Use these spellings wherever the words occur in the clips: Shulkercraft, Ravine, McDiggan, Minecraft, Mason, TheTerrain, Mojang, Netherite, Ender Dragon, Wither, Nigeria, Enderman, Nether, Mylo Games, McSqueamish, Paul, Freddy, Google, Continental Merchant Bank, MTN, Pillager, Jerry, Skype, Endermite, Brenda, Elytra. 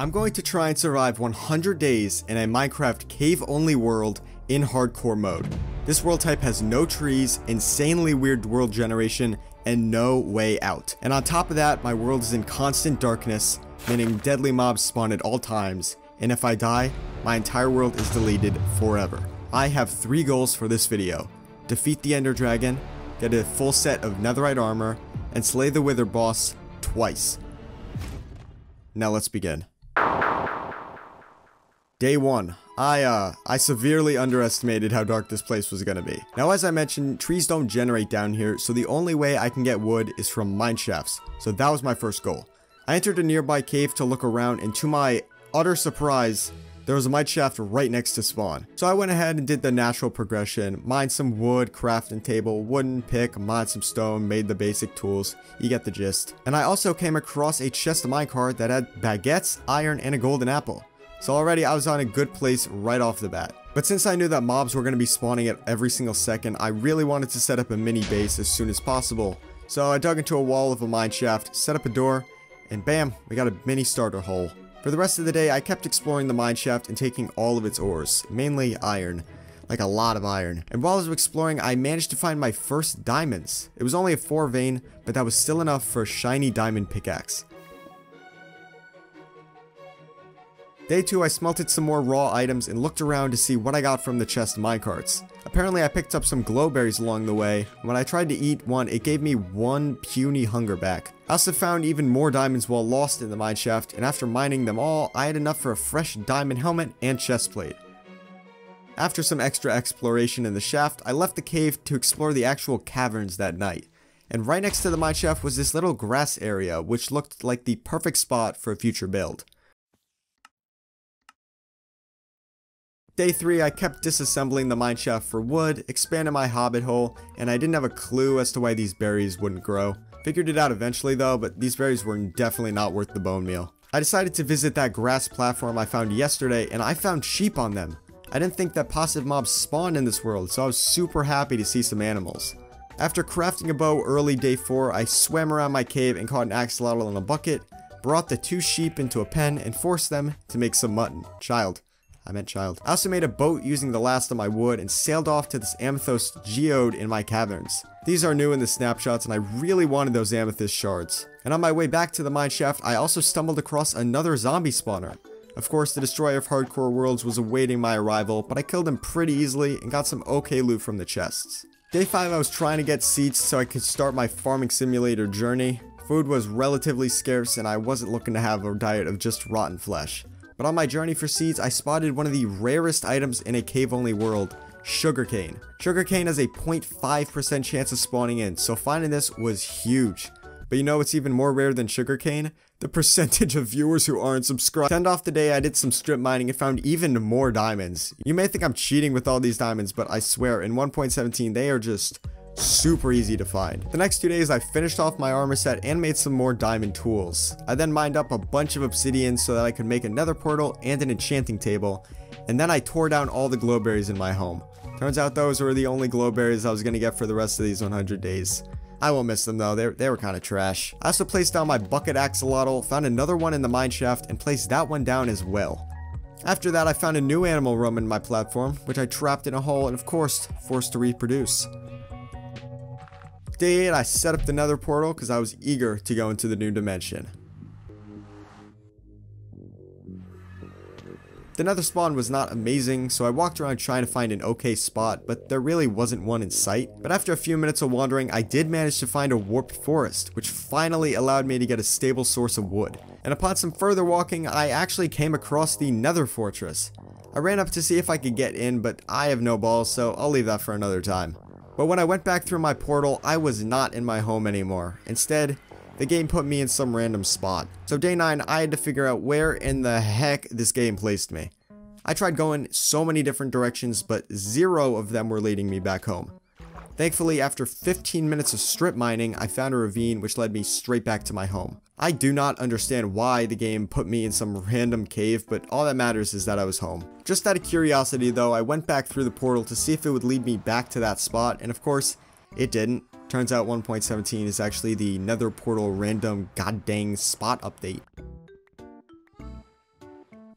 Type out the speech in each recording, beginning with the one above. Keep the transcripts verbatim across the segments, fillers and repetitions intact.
I'm going to try and survive one hundred days in a Minecraft cave-only world in hardcore mode. This world type has no trees, insanely weird world generation, and no way out. And on top of that, my world is in constant darkness, meaning deadly mobs spawn at all times, and if I die, my entire world is deleted forever. I have three goals for this video: defeat the Ender Dragon, get a full set of Netherite armor, and slay the Wither boss twice. Now let's begin. Day one. I, uh, I severely underestimated how dark this place was gonna be. Now, as I mentioned, trees don't generate down here, so the only way I can get wood is from mine shafts, so that was my first goal. I entered a nearby cave to look around, and to my utter surprise, there was a mine shaft right next to spawn. So I went ahead and did the natural progression: mined some wood, crafting table, wooden pick, mined some stone, made the basic tools, you get the gist. And I also came across a chest of minecart that had baguettes, iron, and a golden apple. So already I was on a good place right off the bat. But since I knew that mobs were going to be spawning at every single second, I really wanted to set up a mini base as soon as possible. So I dug into a wall of a mine shaft, set up a door, and bam, we got a mini starter hole. For the rest of the day, I kept exploring the mine shaft and taking all of its ores, mainly iron. Like, a lot of iron. And while I was exploring, I managed to find my first diamonds. It was only a four vein, but that was still enough for a shiny diamond pickaxe. Day two, I smelted some more raw items and looked around to see what I got from the chest minecarts. Apparently I picked up some glowberries along the way, and when I tried to eat one, it gave me one puny hunger back. I also found even more diamonds while lost in the mine shaft, and after mining them all, I had enough for a fresh diamond helmet and chestplate. After some extra exploration in the shaft, I left the cave to explore the actual caverns that night. And right next to the mine shaft was this little grass area, which looked like the perfect spot for a future build. Day three, I kept disassembling the mineshaft for wood, expanded my hobbit hole, and I didn't have a clue as to why these berries wouldn't grow. Figured it out eventually though, but these berries were definitely not worth the bone meal. I decided to visit that grass platform I found yesterday, and I found sheep on them. I didn't think that passive mobs spawned in this world, so I was super happy to see some animals. After crafting a bow early day four, I swam around my cave and caught an axolotl in a bucket, brought the two sheep into a pen, and forced them to make some mutton. Child. I meant child. I also made a boat using the last of my wood and sailed off to this amethyst geode in my caverns. These are new in the snapshots, and I really wanted those amethyst shards. And on my way back to the mine shaft, I also stumbled across another zombie spawner. Of course, the destroyer of hardcore worlds was awaiting my arrival, but I killed him pretty easily and got some okay loot from the chests. Day five, I was trying to get seeds so I could start my farming simulator journey. Food was relatively scarce, and I wasn't looking to have a diet of just rotten flesh. But on my journey for seeds, I spotted one of the rarest items in a cave-only world: sugarcane. Sugarcane has a zero point five percent chance of spawning in, so finding this was huge. But you know what's even more rare than sugarcane? The percentage of viewers who aren't subscribed. To end off the day, I did some strip mining and found even more diamonds. You may think I'm cheating with all these diamonds, but I swear, in one point seventeen, they are just super easy to find. The next two days I finished off my armor set and made some more diamond tools. I then mined up a bunch of obsidian so that I could make another portal and an enchanting table, and then I tore down all the glowberries in my home. Turns out those were the only glowberries I was going to get for the rest of these one hundred days. I won't miss them though, they, they were kind of trash. I also placed down my bucket axolotl, found another one in the mine shaft, and placed that one down as well. After that I found a new animal roaming my platform, which I trapped in a hole and of course forced to reproduce. Day eight, I set up the nether portal because I was eager to go into the new dimension. The nether spawn was not amazing, so I walked around trying to find an okay spot, but there really wasn't one in sight. But after a few minutes of wandering, I did manage to find a warped forest, which finally allowed me to get a stable source of wood. And upon some further walking, I actually came across the nether fortress. I ran up to see if I could get in, but I have no balls, so I'll leave that for another time. But when I went back through my portal, I was not in my home anymore. Instead, the game put me in some random spot. So day nine, I had to figure out where in the heck this game placed me. I tried going so many different directions, but zero of them were leading me back home. Thankfully, after fifteen minutes of strip mining, I found a ravine which led me straight back to my home. I do not understand why the game put me in some random cave, but all that matters is that I was home. Just out of curiosity though, I went back through the portal to see if it would lead me back to that spot, and of course, it didn't. Turns out one point seventeen is actually the Nether Portal random goddang spot update.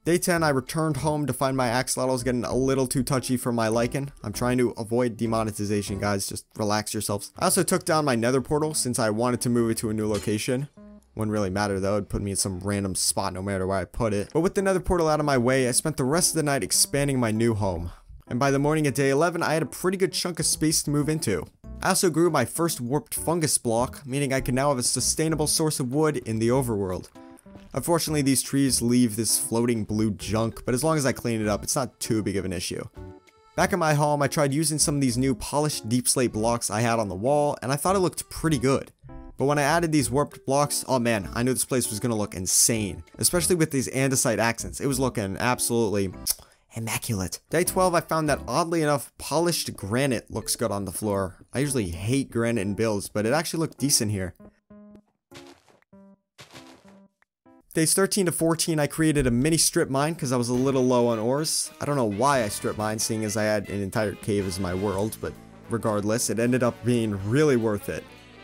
Day ten, I returned home to find my axolotls getting a little too touchy for my liking. I'm trying to avoid demonetization, guys. Just relax yourselves. I also took down my nether portal since I wanted to move it to a new location. Wouldn't really matter though, it'd put me in some random spot no matter where I put it. But with the nether portal out of my way, I spent the rest of the night expanding my new home. And by the morning of day eleven, I had a pretty good chunk of space to move into. I also grew my first warped fungus block, meaning I can now have a sustainable source of wood in the overworld. Unfortunately, these trees leave this floating blue junk, but as long as I clean it up, it's not too big of an issue. Back in my home, I tried using some of these new polished deep slate blocks I had on the wall, and I thought it looked pretty good. But when I added these warped blocks, oh man, I knew this place was gonna look insane. Especially with these andesite accents, it was looking absolutely immaculate. Day twelve, I found that oddly enough, polished granite looks good on the floor. I usually hate granite in builds, but it actually looked decent here. Days thirteen to fourteen, I created a mini strip mine because I was a little low on ores. I don't know why I strip mined, seeing as I had an entire cave as my world, but regardless, it ended up being really worth it.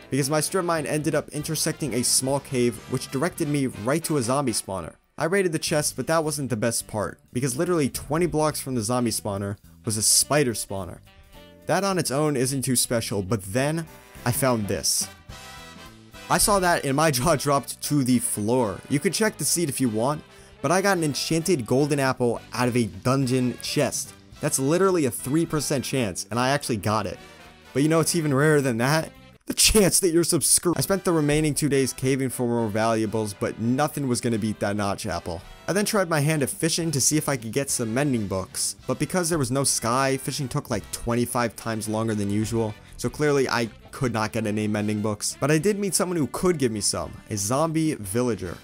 Because my strip mine ended up intersecting a small cave, which directed me right to a zombie spawner. I raided the chest, but that wasn't the best part, because literally twenty blocks from the zombie spawner was a spider spawner. That on its own isn't too special, but then I found this. I saw that and my jaw dropped to the floor. You can check the seed if you want, but I got an enchanted golden apple out of a dungeon chest. That's literally a three percent chance, and I actually got it. But you know what's even rarer than that? The chance that you're subscribed. I spent the remaining two days caving for more valuables, but nothing was going to beat that notch apple. I then tried my hand at fishing to see if I could get some mending books, but because there was no sky, fishing took like twenty-five times longer than usual, so clearly I could not get any mending books. But I did meet someone who could give me some, a zombie villager.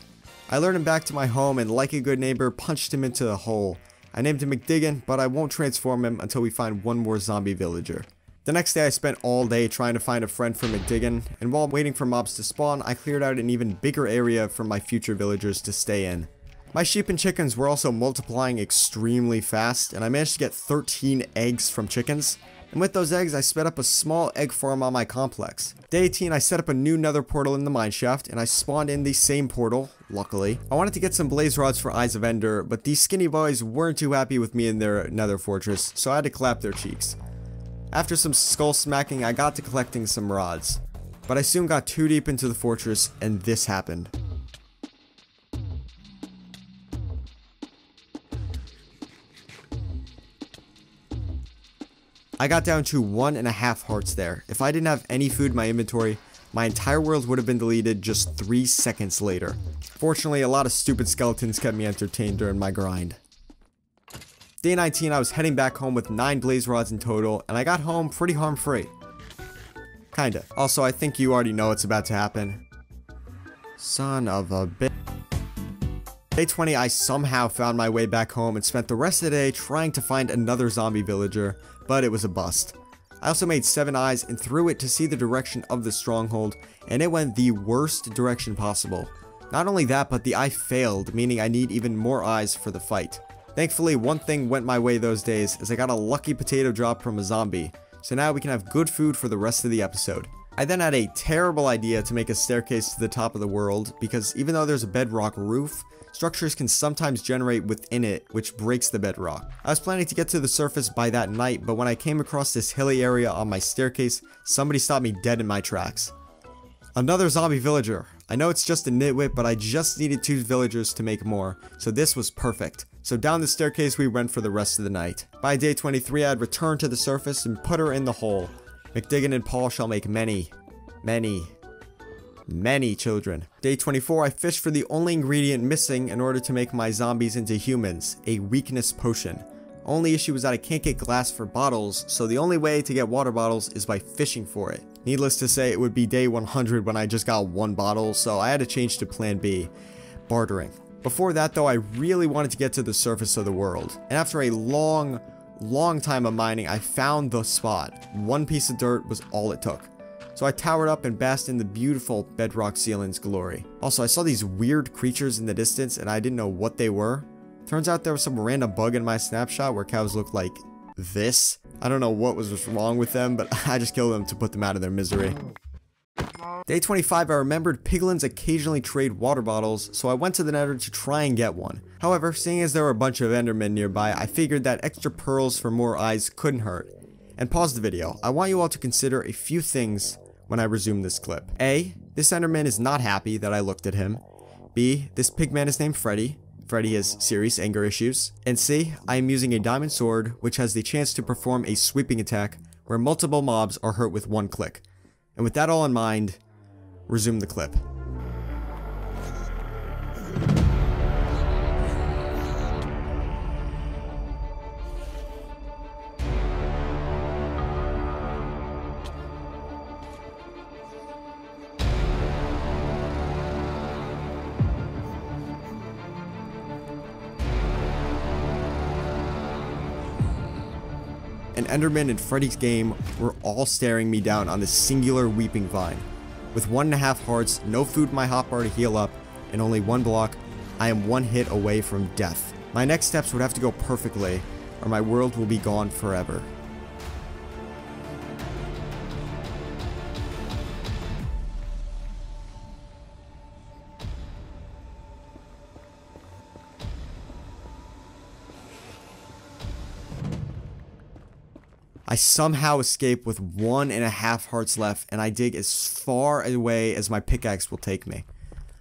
I lured him back to my home and, like a good neighbor, punched him into the hole. I named him McDiggan, but I won't transform him until we find one more zombie villager. The next day, I spent all day trying to find a friend for McDiggan, and while waiting for mobs to spawn, I cleared out an even bigger area for my future villagers to stay in. My sheep and chickens were also multiplying extremely fast, and I managed to get thirteen eggs from chickens. And with those eggs, I sped up a small egg farm on my complex. Day eighteen, I set up a new nether portal in the mineshaft, and I spawned in the same portal, luckily. I wanted to get some blaze rods for Eyes of Ender, but these skinny boys weren't too happy with me in their nether fortress, so I had to clap their cheeks. After some skull smacking, I got to collecting some rods, but I soon got too deep into the fortress and this happened. I got down to one and a half hearts there. If I didn't have any food in my inventory, my entire world would have been deleted just three seconds later. Fortunately, a lot of stupid skeletons kept me entertained during my grind. Day nineteen, I was heading back home with nine blaze rods in total, and I got home pretty harm-free. Kinda. Also, I think you already know what's about to happen. Son of a bitch. Day twenty, I somehow found my way back home and spent the rest of the day trying to find another zombie villager, but it was a bust. I also made seven eyes and threw it to see the direction of the stronghold, and it went the worst direction possible. Not only that, but the eye failed, meaning I need even more eyes for the fight. Thankfully, one thing went my way those days, as I got a lucky potato drop from a zombie, so now we can have good food for the rest of the episode. I then had a terrible idea to make a staircase to the top of the world, because even though there's a bedrock roof, structures can sometimes generate within it, which breaks the bedrock. I was planning to get to the surface by that night, but when I came across this hilly area on my staircase, somebody stopped me dead in my tracks. Another zombie villager. I know it's just a nitwit, but I just needed two villagers to make more, so this was perfect. So down the staircase we went for the rest of the night. By day twenty-three, I had returned to the surface and put her in the hole. McDiggan and Paul shall make many, many, many children. Day twenty-four, I fished for the only ingredient missing in order to make my zombies into humans, a weakness potion. Only issue was that I can't get glass for bottles, so the only way to get water bottles is by fishing for it. Needless to say, it would be day one hundred when I just got one bottle, so I had to change to plan B, bartering. Before that though, I really wanted to get to the surface of the world, and after a long, long time of mining, I found the spot. One piece of dirt was all it took. So I towered up and basked in the beautiful bedrock ceiling's glory. Also, I saw these weird creatures in the distance and I didn't know what they were. Turns out there was some random bug in my snapshot where cows looked like this. I don't know what was wrong with them, but I just killed them to put them out of their misery. Day twenty-five, I remembered piglins occasionally trade water bottles, so I went to the Nether to try and get one. However, seeing as there were a bunch of Endermen nearby, I figured that extra pearls for more eyes couldn't hurt. And pause the video. I want you all to consider a few things when I resume this clip. A. This Enderman is not happy that I looked at him. B. This pigman is named Freddy. Freddy has serious anger issues. And C. I am using a diamond sword, which has the chance to perform a sweeping attack where multiple mobs are hurt with one click. And with that all in mind, resume the clip. And Enderman and Freddy's game were all staring me down on this singular weeping vine. With one and a half hearts, no food in my hotbar to heal up, and only one block, I am one hit away from death. My next steps would have to go perfectly, or my world will be gone forever. I somehow escape with one and a half hearts left, and I dig as far away as my pickaxe will take me.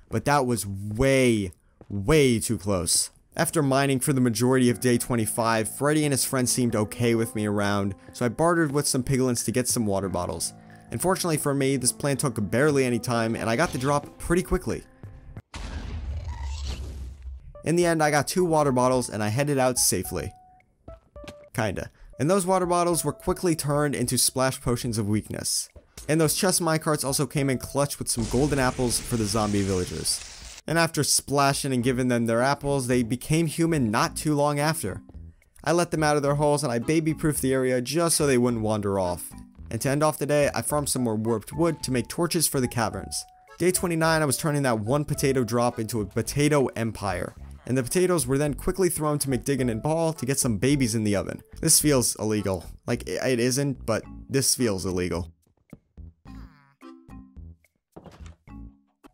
But that was way, way too close. After mining for the majority of day twenty-five, Freddy and his friends seemed okay with me around, so I bartered with some piglins to get some water bottles. Unfortunately for me, this plan took barely any time, and I got the drop pretty quickly. In the end, I got two water bottles, and I headed out safely. Kinda. And those water bottles were quickly turned into splash potions of weakness. And those chest minecarts also came in clutch with some golden apples for the zombie villagers. And after splashing and giving them their apples, they became human not too long after. I let them out of their holes and I baby-proofed the area just so they wouldn't wander off. And to end off the day, I farmed some more warped wood to make torches for the caverns. Day twenty-nine, I was turning that one potato drop into a potato empire. And the potatoes were then quickly thrown to McDiggan and Paul to get some babies in the oven. This feels illegal. Like, it isn't, but this feels illegal.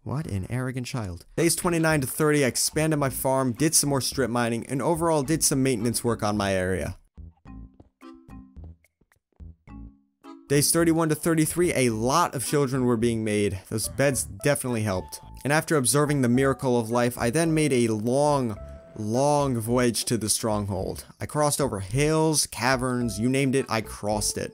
What an arrogant child. Days twenty-nine to thirty, I expanded my farm, did some more strip mining, and overall did some maintenance work on my area. Days thirty-one to thirty-three, a lot of children were being made. Those beds definitely helped. And after observing the miracle of life, I then made a long, long voyage to the stronghold. I crossed over hills, caverns, you named it, I crossed it.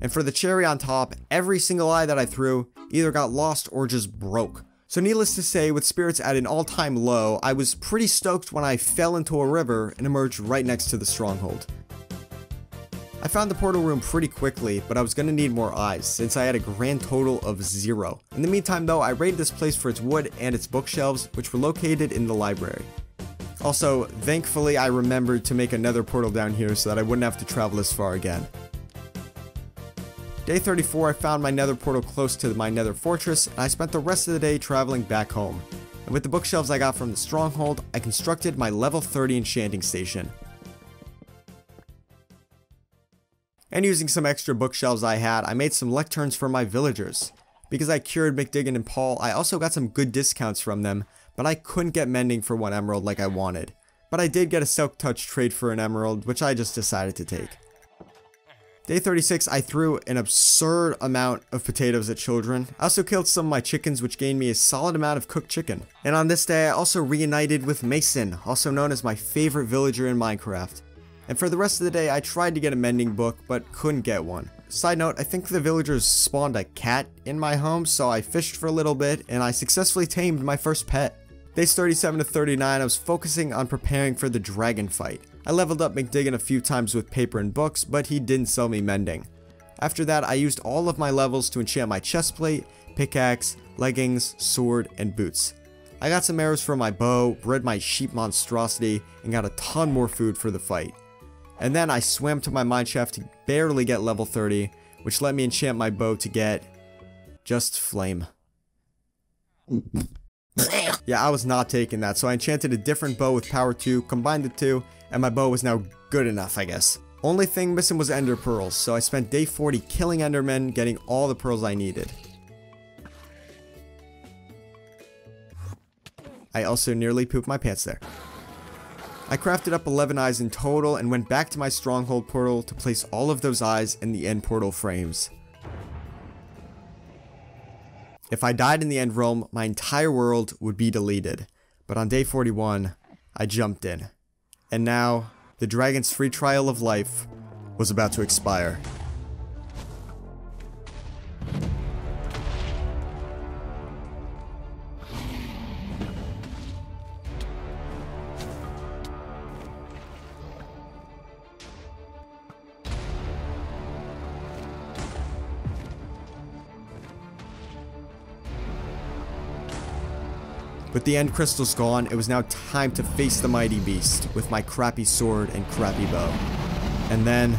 And for the cherry on top, every single eye that I threw either got lost or just broke. So needless to say, with spirits at an all-time low, I was pretty stoked when I fell into a river and emerged right next to the stronghold. I found the portal room pretty quickly, but I was going to need more eyes, since I had a grand total of zero. In the meantime though, I raided this place for its wood and its bookshelves, which were located in the library. Also, thankfully I remembered to make another portal down here so that I wouldn't have to travel this far again. Day thirty-four, I found my nether portal close to my nether fortress, and I spent the rest of the day traveling back home. And with the bookshelves I got from the stronghold, I constructed my level thirty enchanting station. And using some extra bookshelves I had, I made some lecterns for my villagers. Because I cured McDiggan and Paul, I also got some good discounts from them, but I couldn't get mending for one emerald like I wanted. But I did get a silk touch trade for an emerald, which I just decided to take. Day thirty-six, I threw an absurd amount of potatoes at children. I also killed some of my chickens, which gained me a solid amount of cooked chicken. And on this day, I also reunited with Mason, also known as my favorite villager in Minecraft. And for the rest of the day, I tried to get a mending book, but couldn't get one. Side note, I think the villagers spawned a cat in my home, so I fished for a little bit, and I successfully tamed my first pet. Days thirty-seven to thirty-nine, I was focusing on preparing for the dragon fight. I leveled up McDiggan a few times with paper and books, but he didn't sell me mending. After that, I used all of my levels to enchant my chestplate, pickaxe, leggings, sword, and boots. I got some arrows for my bow, bred my sheep monstrosity, and got a ton more food for the fight. And then I swam to my mineshaft to barely get level thirty, which let me enchant my bow to get just flame. Yeah, I was not taking that, so I enchanted a different bow with power two, combined the two, and my bow was now good enough, I guess. Only thing missing was ender pearls, so I spent day forty killing endermen, getting all the pearls I needed. I also nearly pooped my pants there. I crafted up eleven eyes in total and went back to my stronghold portal to place all of those eyes in the end portal frames. If I died in the end realm, my entire world would be deleted. But on day forty-one, I jumped in. And now, the dragon's free trial of life was about to expire. With the end crystals gone, it was now time to face the mighty beast with my crappy sword and crappy bow. And then...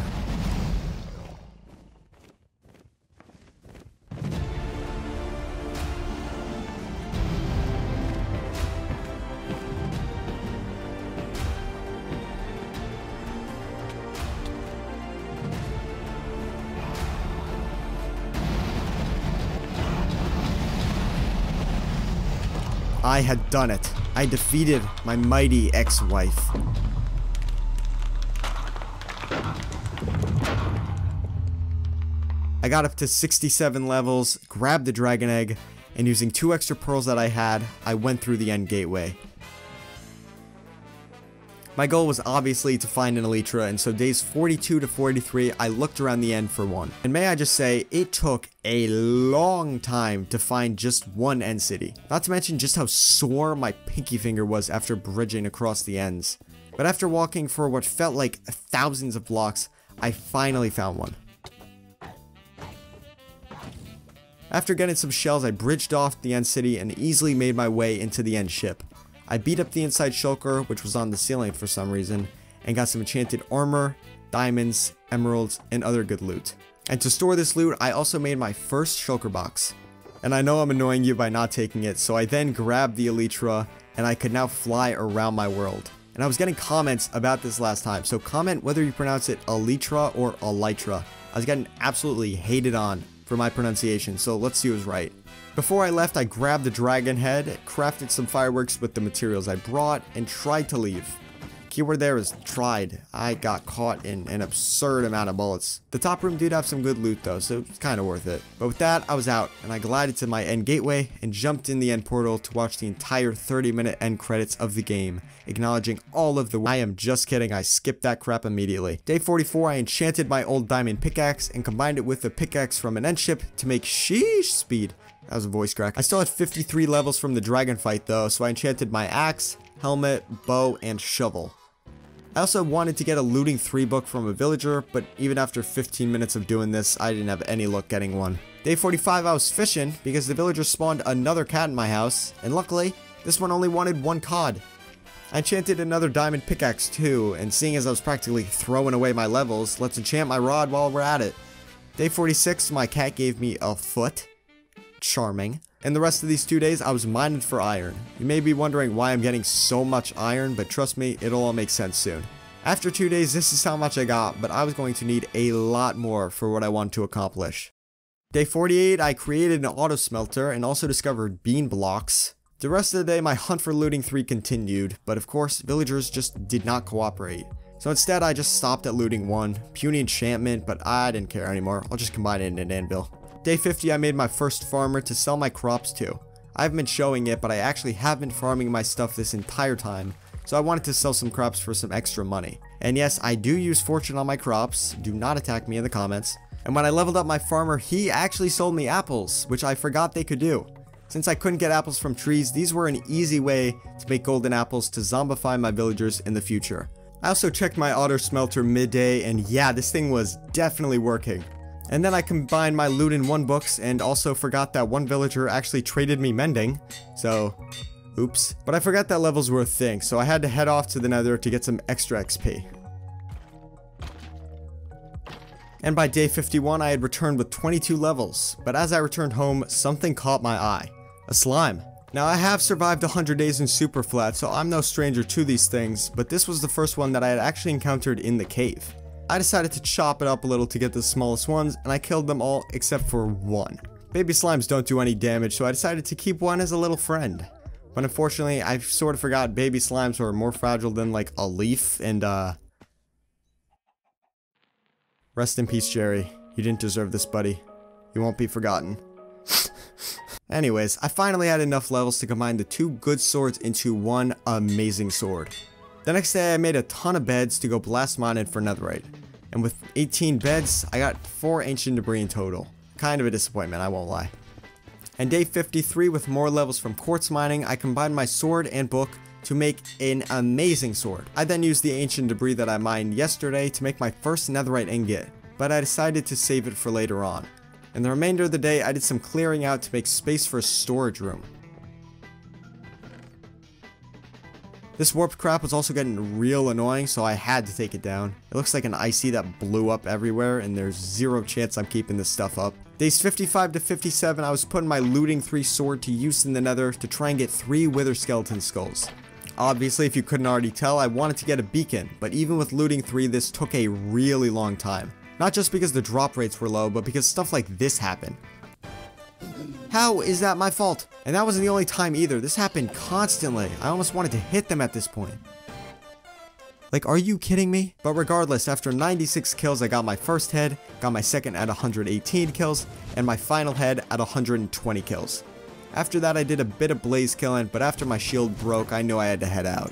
I had done it. I defeated my mighty ex-wife. I got up to sixty-seven levels, grabbed the dragon egg, and using two extra pearls that I had, I went through the end gateway. My goal was obviously to find an Elytra, and so days forty-two to forty-three, I looked around the end for one. And may I just say, it took a long time to find just one end city. Not to mention just how sore my pinky finger was after bridging across the ends. But after walking for what felt like thousands of blocks, I finally found one. After getting some shells, I bridged off the end city and easily made my way into the end ship. I beat up the inside shulker, which was on the ceiling for some reason, and got some enchanted armor, diamonds, emeralds, and other good loot. And to store this loot, I also made my first shulker box. And I know I'm annoying you by not taking it, so I then grabbed the Elytra, and I could now fly around my world. And I was getting comments about this last time, so comment whether you pronounce it Elytra or Elytra. I was getting absolutely hated on for my pronunciation, so let's see who's right. Before I left, I grabbed the dragon head, crafted some fireworks with the materials I brought, and tried to leave. Keyword there is tried. I got caught in an absurd amount of bullets. The top room did have some good loot though, so it's kind of worth it. But with that, I was out, and I glided to my end gateway and jumped in the end portal to watch the entire thirty minute end credits of the game, acknowledging all of the- I am just kidding, I skipped that crap immediately. Day forty-four, I enchanted my old diamond pickaxe and combined it with a pickaxe from an end ship to make sheesh speed. That was a voice crack. I still had fifty-three levels from the dragon fight though, so I enchanted my axe, helmet, bow, and shovel. I also wanted to get a looting three book from a villager, but even after fifteen minutes of doing this, I didn't have any luck getting one. Day forty-five, I was fishing because the villager spawned another cat in my house, and luckily, this one only wanted one cod. I enchanted another diamond pickaxe too, and seeing as I was practically throwing away my levels, let's enchant my rod while we're at it. Day forty-six, my cat gave me a foot. Charming. And the rest of these two days, I was mining for iron. You may be wondering why I'm getting so much iron, but trust me, it'll all make sense soon. After two days, this is how much I got, but I was going to need a lot more for what I want to accomplish. Day forty-eight, I created an auto smelter and also discovered bean blocks. The rest of the day, my hunt for looting three continued, but of course, villagers just did not cooperate. So instead, I just stopped at looting one, puny enchantment, but I didn't care anymore. I'll just combine it in an anvil. Day fifty, I made my first farmer to sell my crops to. I haven't been showing it, but I actually have been farming my stuff this entire time, so I wanted to sell some crops for some extra money. And yes, I do use fortune on my crops, do not attack me in the comments. And when I leveled up my farmer, he actually sold me apples, which I forgot they could do. Since I couldn't get apples from trees, these were an easy way to make golden apples to zombify my villagers in the future. I also checked my auto smelter midday, and yeah, this thing was definitely working. And then I combined my loot in one books and also forgot that one villager actually traded me mending, so oops. But I forgot that levels were a thing, so I had to head off to the Nether to get some extra X P. And by day fifty-one, I had returned with twenty-two levels, but as I returned home, something caught my eye. A slime. Now I have survived one hundred days in Superflat, so I'm no stranger to these things, but this was the first one that I had actually encountered in the cave. I decided to chop it up a little to get the smallest ones, and I killed them all except for one. Baby slimes don't do any damage, so I decided to keep one as a little friend. But unfortunately, I sort of forgot baby slimes who are more fragile than, like, a leaf, and, uh... rest in peace, Jerry. You didn't deserve this, buddy. You won't be forgotten. Anyways, I finally had enough levels to combine the two good swords into one amazing sword. The next day, I made a ton of beds to go blast mining for netherite. And with eighteen beds, I got four ancient debris in total. Kind of a disappointment, I won't lie. And day fifty-three, with more levels from quartz mining, I combined my sword and book to make an amazing sword. I then used the ancient debris that I mined yesterday to make my first netherite ingot, but I decided to save it for later on. And the remainder of the day, I did some clearing out to make space for a storage room. This warped crap was also getting real annoying, so I had to take it down. It looks like an I C that blew up everywhere, and there's zero chance I'm keeping this stuff up. Days fifty-five to fifty-seven, I was putting my looting three sword to use in the nether to try and get three wither skeleton skulls. Obviously, if you couldn't already tell, I wanted to get a beacon, but even with looting three, this took a really long time. Not just because the drop rates were low, but because stuff like this happened. How is that my fault? And that wasn't the only time either. This happened constantly. I almost wanted to hit them at this point. Like, are you kidding me? But regardless, after ninety-six kills, I got my first head, got my second at one hundred eighteen kills, and my final head at one hundred twenty kills. After that, I did a bit of blaze killing, but after my shield broke, I knew I had to head out.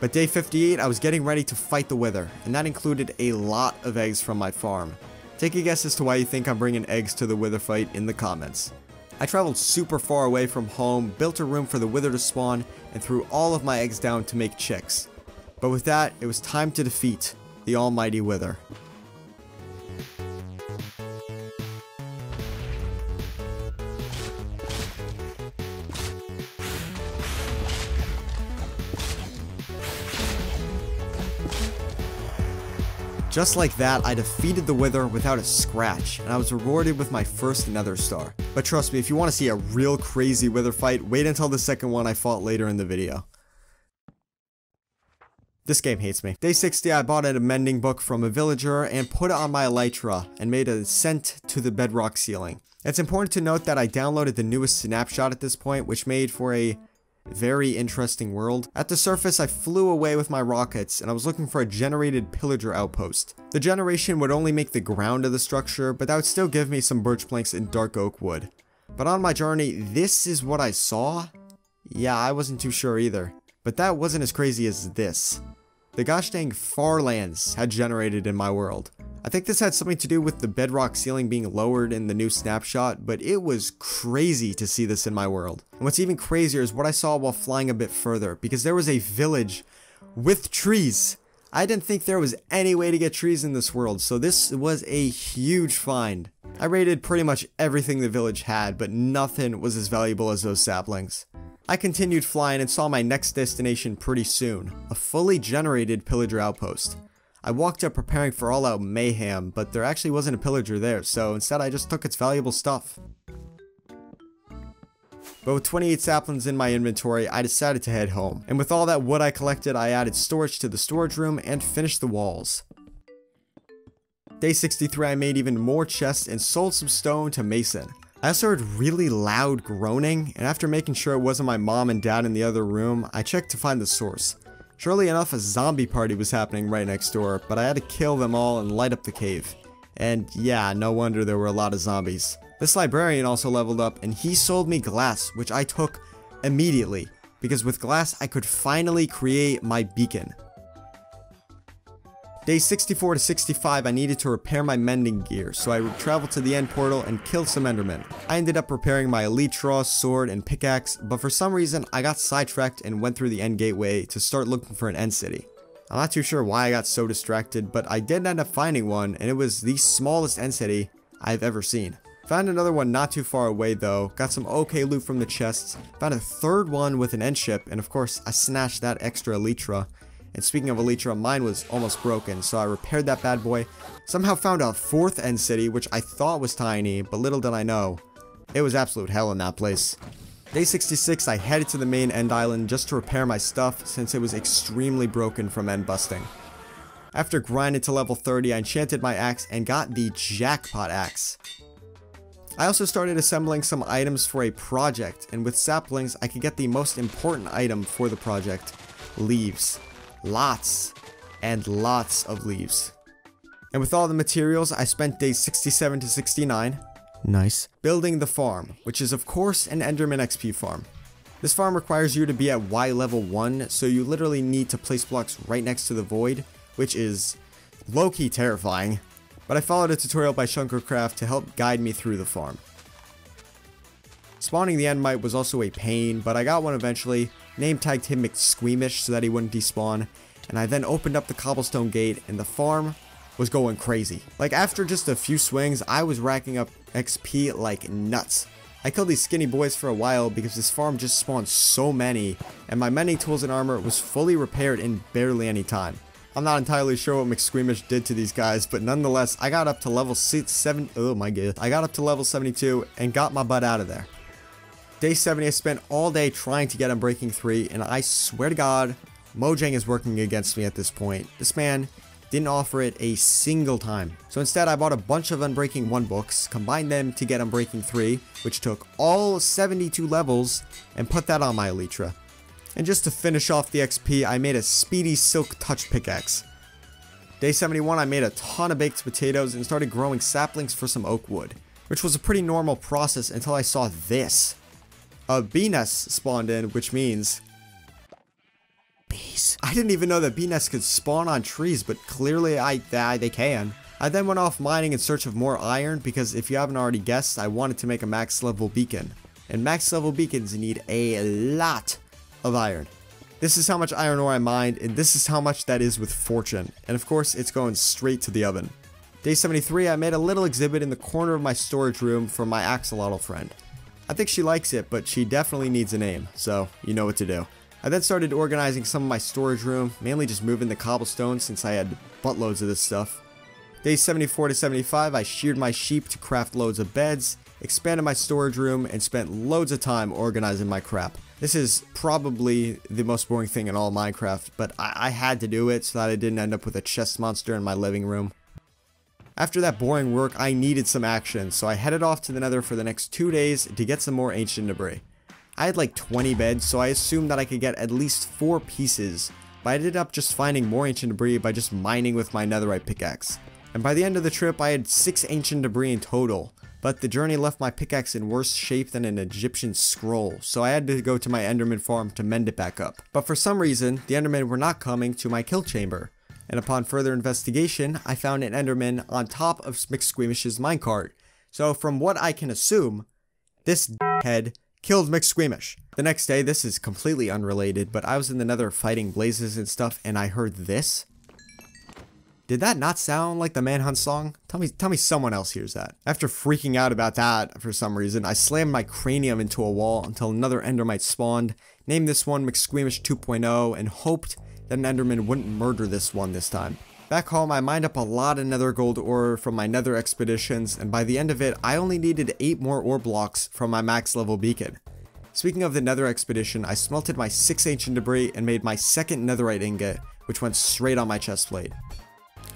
But day fifty-eight, I was getting ready to fight the Wither, and that included a lot of eggs from my farm. Take a guess as to why you think I'm bringing eggs to the Wither fight in the comments. I traveled super far away from home, built a room for the Wither to spawn, and threw all of my eggs down to make chicks. But with that, it was time to defeat the almighty Wither. Just like that, I defeated the Wither without a scratch, and I was rewarded with my first Nether Star. But trust me, if you want to see a real crazy Wither fight, wait until the second one I fought later in the video. This game hates me. Day sixty, I bought an amending book from a villager and put it on my Elytra and made a ascent to the bedrock ceiling. It's important to note that I downloaded the newest snapshot at this point, which made for a very interesting world. At the surface, I flew away with my rockets, and I was looking for a generated pillager outpost. The generation would only make the ground of the structure, but that would still give me some birch planks and dark oak wood. But on my journey, this is what I saw? Yeah, I wasn't too sure either. But that wasn't as crazy as this. The gosh dang farlands had generated in my world. I think this had something to do with the bedrock ceiling being lowered in the new snapshot, but it was crazy to see this in my world. And what's even crazier is what I saw while flying a bit further, because there was a village with trees. I didn't think there was any way to get trees in this world, so this was a huge find. I raided pretty much everything the village had, but nothing was as valuable as those saplings. I continued flying and saw my next destination pretty soon, a fully generated pillager outpost. I walked up preparing for all-out mayhem, but there actually wasn't a pillager there, so instead I just took its valuable stuff. But with twenty-eight saplings in my inventory, I decided to head home. And with all that wood I collected, I added storage to the storage room and finished the walls. Day sixty-three, I made even more chests and sold some stone to Mason. I also heard really loud groaning, and after making sure it wasn't my mom and dad in the other room, I checked to find the source. Surely enough, a zombie party was happening right next door, but I had to kill them all and light up the cave. And yeah, no wonder there were a lot of zombies. This librarian also leveled up, and he sold me glass, which I took immediately, because with glass I could finally create my beacon. Day sixty-four to sixty-five, I needed to repair my mending gear, so I would travel to the end portal and kill some Endermen. I ended up repairing my Elytra, sword, and pickaxe, but for some reason I got sidetracked and went through the end gateway to start looking for an end city. I'm not too sure why I got so distracted, but I did end up finding one, and it was the smallest end city I've ever seen. Found another one not too far away though, got some okay loot from the chests, found a third one with an end ship, and of course I snatched that extra Elytra. And speaking of Elytra, mine was almost broken, so I repaired that bad boy. Somehow found a fourth end city, which I thought was tiny, but little did I know, it was absolute hell in that place. Day sixty-six, I headed to the main end island just to repair my stuff, since it was extremely broken from end busting. After grinding to level thirty, I enchanted my axe and got the jackpot axe. I also started assembling some items for a project, and with saplings I could get the most important item for the project, leaves. Lots and lots of leaves. And with all the materials, I spent days sixty-seven to sixty-nine, nice, building the farm, which is of course an Enderman X P farm. This farm requires you to be at Y level one, so you literally need to place blocks right next to the void, which is low-key terrifying. But I followed a tutorial by Shulkercraft to help guide me through the farm. Spawning the Endermite was also a pain, but I got one eventually, name tagged him McSqueamish so that he wouldn't despawn, and I then opened up the cobblestone gate, and the farm was going crazy. Like, after just a few swings, I was racking up X P like nuts. I killed these skinny boys for a while because this farm just spawned so many, and my mending tools and armor was fully repaired in barely any time. I'm not entirely sure what McSqueamish did to these guys, but nonetheless, I got up to level six, seven, oh my god. I got up to level seventy-two and got my butt out of there. Day seventy, I spent all day trying to get Unbreaking three, and I swear to god, Mojang is working against me at this point. This man didn't offer it a single time. So instead, I bought a bunch of Unbreaking one books, combined them to get Unbreaking three, which took all seventy-two levels, and put that on my Elytra. And just to finish off the X P, I made a speedy silk touch pickaxe. Day seventy-one, I made a ton of baked potatoes and started growing saplings for some oak wood, which was a pretty normal process until I saw this. A bee nest spawned in, which means bees. I didn't even know that bee nests could spawn on trees, but clearly I, I they can. I then went off mining in search of more iron because, if you haven't already guessed, I wanted to make a max level beacon. And max level beacons need a lot of iron. This is how much iron ore I mined, and this is how much that is with fortune. And of course, it's going straight to the oven. Day seventy-three, I made a little exhibit in the corner of my storage room for my axolotl friend. I think she likes it, but she definitely needs a name, so you know what to do. I then started organizing some of my storage room, mainly just moving the cobblestone since I had buttloads of this stuff. Day seventy-four to seventy-five, I sheared my sheep to craft loads of beds, expanded my storage room, and spent loads of time organizing my crap. This is probably the most boring thing in all Minecraft, but I, I had to do it so that I didn't end up with a chest monster in my living room. After that boring work, I needed some action, so I headed off to the Nether for the next two days to get some more ancient debris. I had like twenty beds, so I assumed that I could get at least four pieces, but I ended up just finding more ancient debris by just mining with my Netherite pickaxe. And by the end of the trip, I had six ancient debris in total, but the journey left my pickaxe in worse shape than an Egyptian scroll, so I had to go to my Enderman farm to mend it back up. But for some reason, the Endermen were not coming to my kill chamber, and upon further investigation, I found an Enderman on top of McSqueamish's minecart. So from what I can assume, this d***head killed McSqueamish. The next day, this is completely unrelated, but I was in the Nether fighting blazes and stuff, and I heard this. Did that not sound like the Manhunt song? Tell me, tell me someone else hears that. After freaking out about that for some reason, I slammed my cranium into a wall until another Endermite spawned, named this one McSqueamish two point oh, and hoped that an Enderman wouldn't murder this one this time. Back home, I mined up a lot of nether gold ore from my nether expeditions, and by the end of it, I only needed eight more ore blocks from my max level beacon. Speaking of the nether expedition, I smelted my six ancient debris and made my second netherite ingot, which went straight on my chestplate.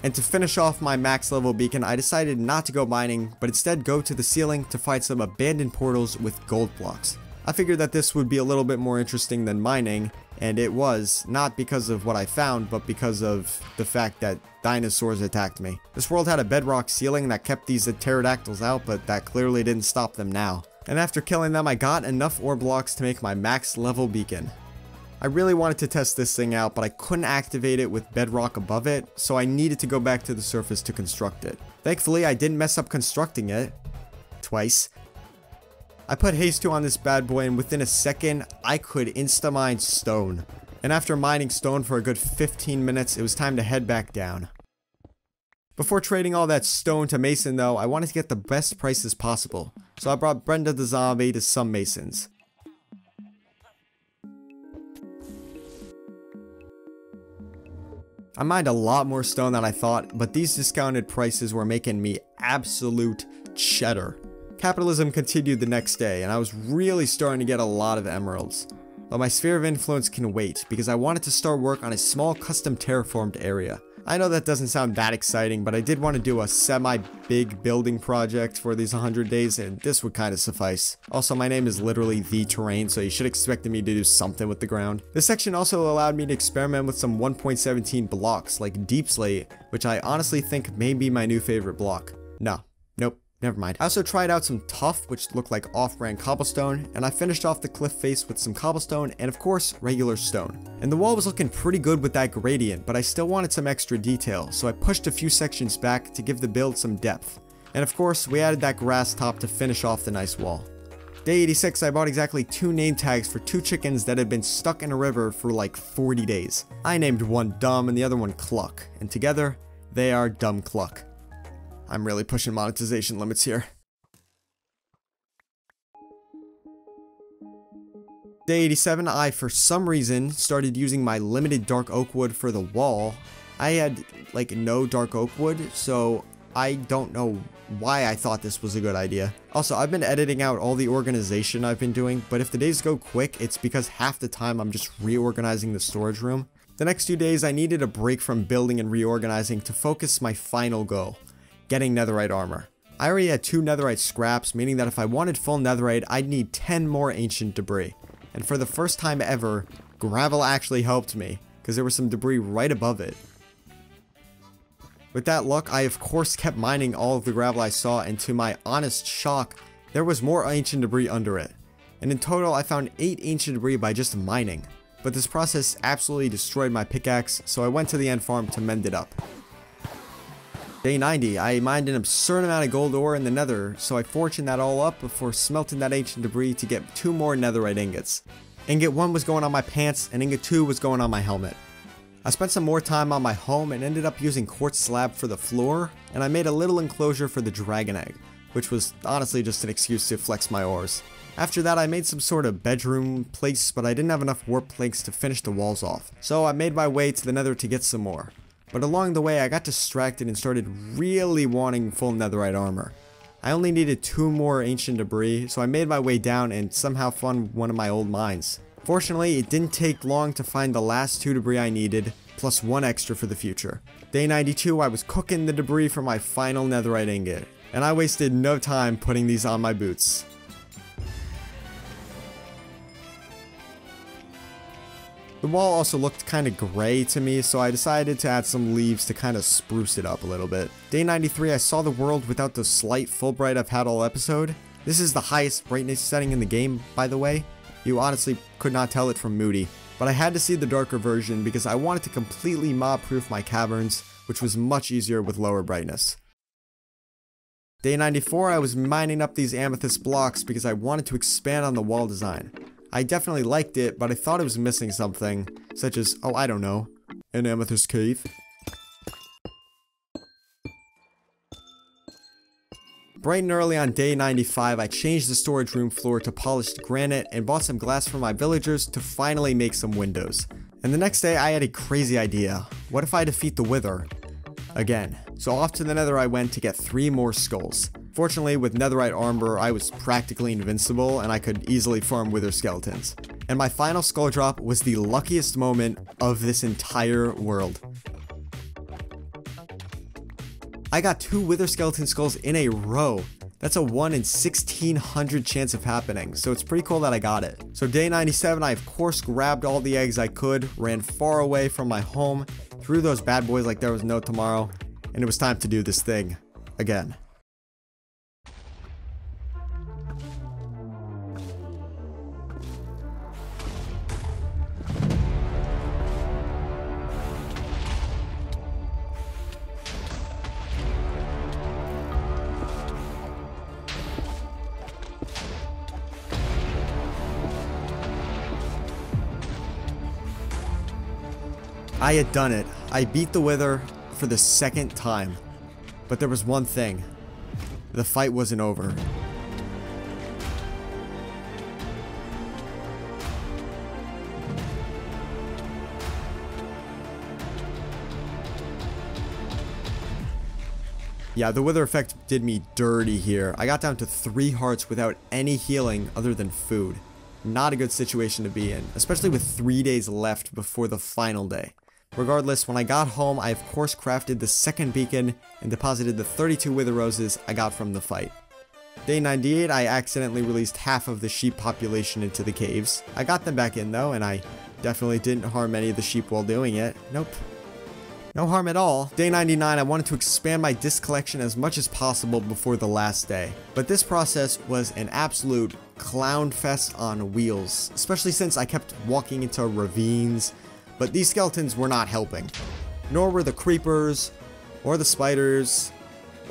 And to finish off my max level beacon, I decided not to go mining, but instead go to the ceiling to find some abandoned portals with gold blocks. I figured that this would be a little bit more interesting than mining, and it was, not because of what I found, but because of the fact that dinosaurs attacked me. This world had a bedrock ceiling that kept these pterodactyls out, but that clearly didn't stop them now. And after killing them, I got enough ore blocks to make my max level beacon. I really wanted to test this thing out, but I couldn't activate it with bedrock above it, so I needed to go back to the surface to construct it. Thankfully, I didn't mess up constructing it. Twice. I put haste two on this bad boy, and within a second, I could insta-mine stone. And after mining stone for a good fifteen minutes, it was time to head back down. Before trading all that stone to Mason though, I wanted to get the best prices possible, so I brought Brenda the zombie to some Masons. I mined a lot more stone than I thought, but these discounted prices were making me absolute cheddar. Capitalism continued the next day, and I was really starting to get a lot of emeralds. But my sphere of influence can wait, because I wanted to start work on a small custom terraformed area. I know that doesn't sound that exciting, but I did want to do a semi-big building project for these one hundred days, and this would kind of suffice. Also, my name is literally The Terrain, so you should expect me to do something with the ground. This section also allowed me to experiment with some one point seventeen blocks, like Deep Slate, which I honestly think may be my new favorite block. No. Nope. Never mind. I also tried out some tuff, which looked like off-brand cobblestone, and I finished off the cliff face with some cobblestone and, of course, regular stone. And the wall was looking pretty good with that gradient, but I still wanted some extra detail, so I pushed a few sections back to give the build some depth. And of course, we added that grass top to finish off the nice wall. Day eighty-six, I bought exactly two name tags for two chickens that had been stuck in a river for like forty days. I named one Dumb and the other one Cluck, and together, they are Dumb Cluck. I'm really pushing monetization limits here. Day eighty-seven, I, for some reason, started using my limited dark oak wood for the wall. I had, like, no dark oak wood, so I don't know why I thought this was a good idea. Also, I've been editing out all the organization I've been doing, but if the days go quick, it's because half the time I'm just reorganizing the storage room. The next two days, I needed a break from building and reorganizing to focus my final goal. Getting netherite armor. I already had two netherite scraps, meaning that if I wanted full netherite, I'd need ten more ancient debris. And for the first time ever, gravel actually helped me, because there was some debris right above it. With that luck, I of course kept mining all of the gravel I saw, and to my honest shock, there was more ancient debris under it. And in total, I found eight ancient debris by just mining. But this process absolutely destroyed my pickaxe, so I went to the end farm to mend it up. Day ninety, I mined an absurd amount of gold ore in the nether, so I fortuned that all up before smelting that ancient debris to get two more netherite ingots. Ingot one was going on my pants, and ingot two was going on my helmet. I spent some more time on my home and ended up using quartz slab for the floor, and I made a little enclosure for the dragon egg, which was honestly just an excuse to flex my ores. After that, I made some sort of bedroom place, but I didn't have enough warp planks to finish the walls off, so I made my way to the nether to get some more. But along the way, I got distracted and started really wanting full netherite armor. I only needed two more ancient debris, so I made my way down and somehow found one of my old mines. Fortunately, it didn't take long to find the last two debris I needed, plus one extra for the future. Day ninety-two, I was cooking the debris for my final netherite ingot, and I wasted no time putting these on my boots. The wall also looked kind of gray to me, so I decided to add some leaves to kind of spruce it up a little bit. Day ninety-three, I saw the world without the slight full bright I've had all episode. This is the highest brightness setting in the game, by the way. You honestly could not tell it from Moody, but I had to see the darker version because I wanted to completely mob-proof my caverns, which was much easier with lower brightness. Day ninety-four, I was mining up these amethyst blocks because I wanted to expand on the wall design. I definitely liked it, but I thought it was missing something, such as, oh, I don't know, an amethyst cave. Bright and early on day ninety-five, I changed the storage room floor to polished granite and bought some glass for my villagers to finally make some windows. And the next day, I had a crazy idea. What if I defeat the Wither? Again. So off to the nether I went to get three more skulls. Fortunately, with netherite armor, I was practically invincible and I could easily farm Wither skeletons. And my final skull drop was the luckiest moment of this entire world. I got two Wither skeleton skulls in a row. That's a one in sixteen hundred chance of happening, so it's pretty cool that I got it. So day ninety-seven, I of course grabbed all the eggs I could, ran far away from my home, threw those bad boys like there was no tomorrow, and it was time to do this thing again. I had done it. I beat the Wither for the second time. But there was one thing. The fight wasn't over. Yeah, the Wither effect did me dirty here. I got down to three hearts without any healing other than food. Not a good situation to be in, especially with three days left before the final day. Regardless, when I got home, I of course crafted the second beacon and deposited the thirty-two wither roses I got from the fight. Day ninety-eight, I accidentally released half of the sheep population into the caves. I got them back in though, and I definitely didn't harm any of the sheep while doing it. Nope. No harm at all. Day ninety-nine, I wanted to expand my disc collection as much as possible before the last day. But this process was an absolute clown fest on wheels, especially since I kept walking into ravines, but these skeletons were not helping. Nor were the creepers, or the spiders,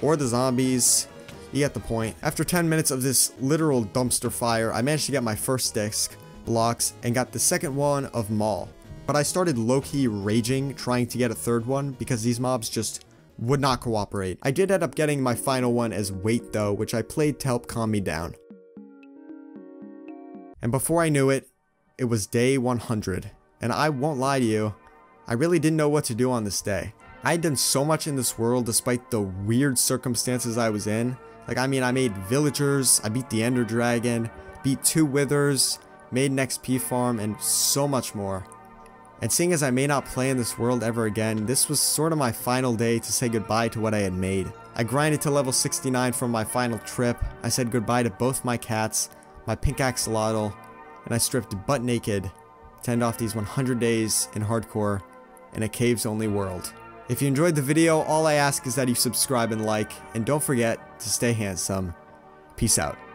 or the zombies. You get the point. After ten minutes of this literal dumpster fire, I managed to get my first disc blocks and got the second one of Maul. But I started low-key raging trying to get a third one because these mobs just would not cooperate. I did end up getting my final one as weight though, which I played to help calm me down. And before I knew it, it was day one hundred. And I won't lie to you, I really didn't know what to do on this day. I had done so much in this world despite the weird circumstances I was in. Like, I mean, I made villagers, I beat the Ender Dragon, beat two withers, made an X P farm, and so much more. And seeing as I may not play in this world ever again, this was sort of my final day to say goodbye to what I had made. I grinded to level sixty-nine from my final trip, I said goodbye to both my cats, my pink axolotl, and I stripped butt naked to end off these one hundred days in hardcore in a caves only world. If you enjoyed the video, all I ask is that you subscribe and like, and don't forget to stay handsome. Peace out.